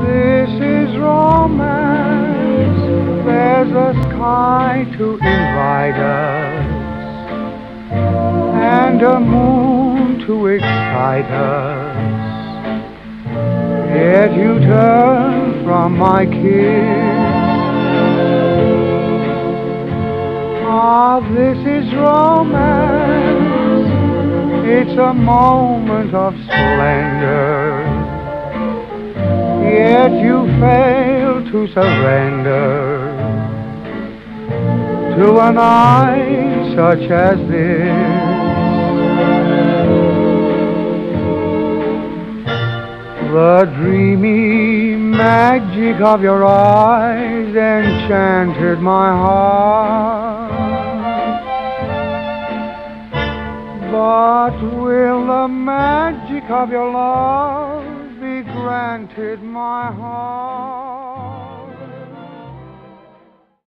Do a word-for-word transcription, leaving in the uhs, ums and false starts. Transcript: This is romance. There's a sky to invite us, and a moon to excite us. Yet you turn from my kiss. Ah, this is romance. It's a moment of splendor, yet you fail to surrender to a night such as this. The dreamy magic of your eyes enchanted my heart. But will the magic of your love be granted my heart?